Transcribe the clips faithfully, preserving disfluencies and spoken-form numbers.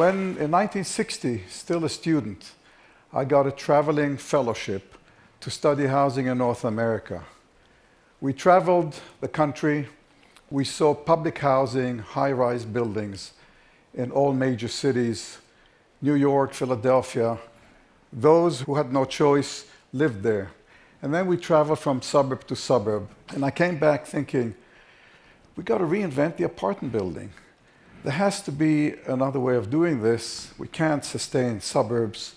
when in nineteen sixty, still a student, I got a traveling fellowship to study housing in North America. We traveled the country. We saw public housing, high-rise buildings in all major cities, New York, Philadelphia. Those who had no choice lived there. And then we traveled from suburb to suburb. And I came back thinking, we got to reinvent the apartment building. There has to be another way of doing this. We can't sustain suburbs.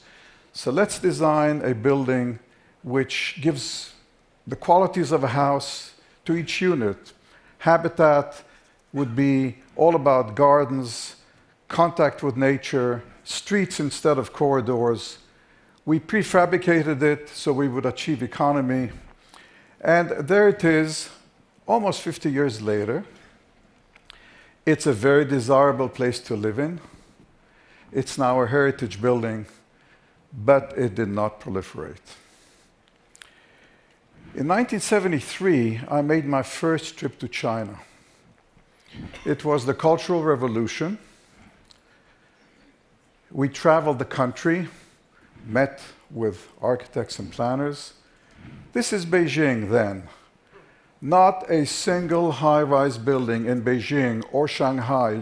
So let's design a building which gives the qualities of a house to each unit. Habitat would be all about gardens, contact with nature, streets instead of corridors. We prefabricated it so we would achieve economy. And there it is, almost fifty years later. It's a very desirable place to live in. It's now a heritage building, but it did not proliferate. In nineteen seventy-three, I made my first trip to China. It was the Cultural Revolution. We traveled the country, met with architects and planners. This is Beijing then. Not a single high-rise building in Beijing or Shanghai.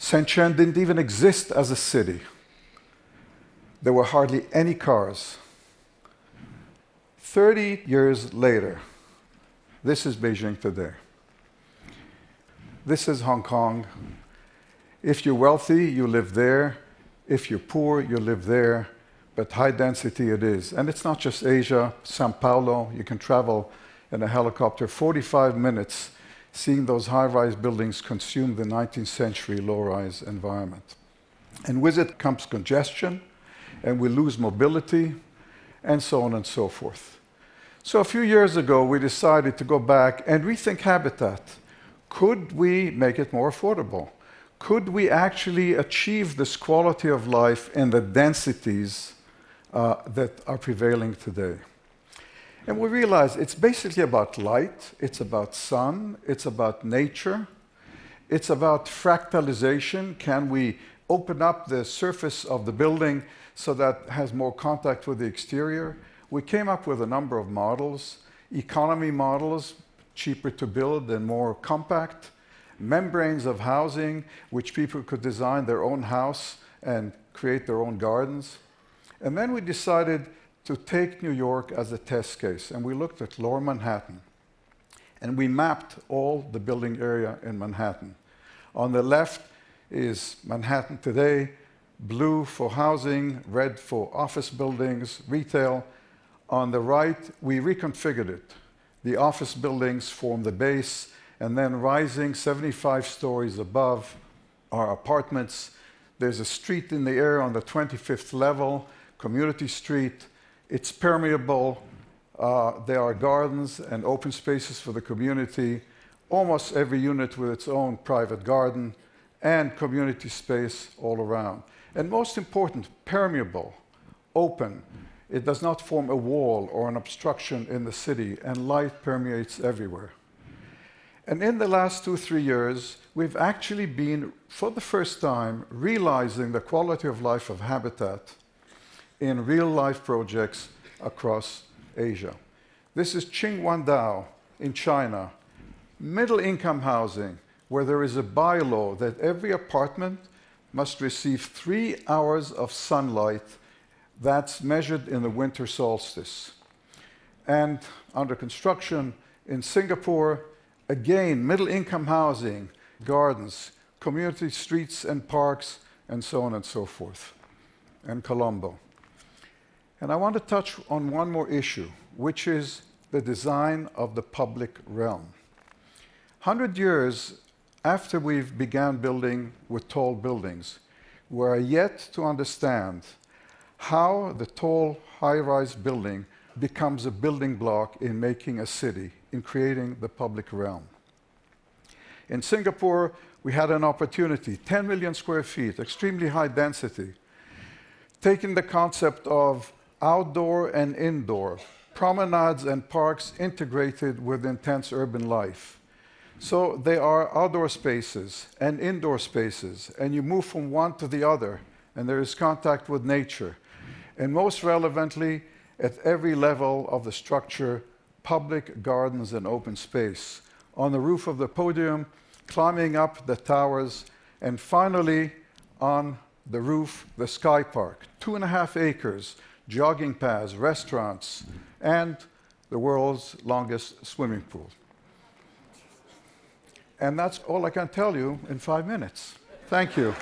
Shenzhen didn't even exist as a city. There were hardly any cars. thirty years later, this is Beijing today. This is Hong Kong. If you're wealthy, you live there. If you're poor, you live there. But high density it is. And it's not just Asia. São Paulo, you can travel in a helicopter forty-five minutes, seeing those high-rise buildings consume the nineteenth century low-rise environment. And with it comes congestion, and we lose mobility, and so on and so forth. So a few years ago, we decided to go back and rethink habitat. Could we make it more affordable? Could we actually achieve this quality of life in the densities uh, that are prevailing today? And we realized it's basically about light, it's about sun, it's about nature, it's about fractalization. Can we open up the surface of the building so that it has more contact with the exterior? We came up with a number of models, economy models, cheaper to build and more compact, membranes of housing, which people could design their own house and create their own gardens. And then we decided to take New York as a test case, and we looked at Lower Manhattan. And we mapped all the building area in Manhattan. On the left is Manhattan today, blue for housing, red for office buildings, retail. On the right, we reconfigured it. The office buildings form the base, and then rising seventy-five stories above are apartments. There's a street in the air on the twenty-fifth level, community street. It's permeable. Uh, there are gardens and open spaces for the community. Almost every unit with its own private garden and community space all around. And most important, permeable, open. It does not form a wall or an obstruction in the city, and light permeates everywhere. And in the last two, three years, we've actually been, for the first time, realizing the quality of life of habitat in real-life projects across Asia. This is Qingwandao in China, middle-income housing, where there is a bylaw that every apartment must receive three hours of sunlight that's measured in the winter solstice. And under construction in Singapore, again, middle-income housing, gardens, community streets and parks, and so on and so forth, and Colombo. And I want to touch on one more issue, which is the design of the public realm. one hundred years after we began building with tall buildings, we are yet to understand how the tall, high-rise building becomes a building block in making a city, in creating the public realm. In Singapore, we had an opportunity, ten million square feet, extremely high density, taking the concept of outdoor and indoor, promenades and parks integrated with intense urban life. So they are outdoor spaces and indoor spaces, and you move from one to the other, and there is contact with nature. And most relevantly, at every level of the structure, public gardens and open space, on the roof of the podium, climbing up the towers, and finally, on the roof, the Sky Park, two and a half acres, jogging paths, restaurants, and the world's longest swimming pool. And that's all I can tell you in five minutes. Thank you.